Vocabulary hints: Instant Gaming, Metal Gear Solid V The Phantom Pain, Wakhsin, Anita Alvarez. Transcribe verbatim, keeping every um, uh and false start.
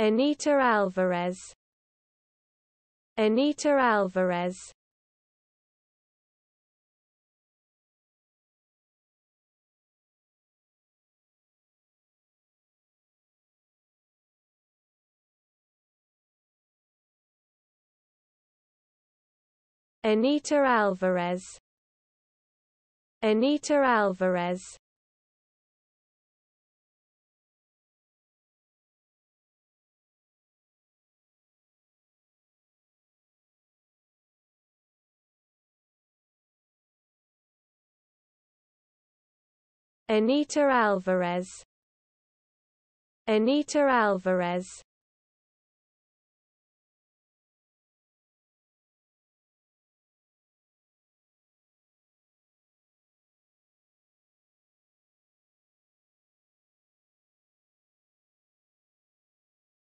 Anita Alvarez. Anita Alvarez. Anita Alvarez. Anita Alvarez. Anita Alvarez. Anita Alvarez.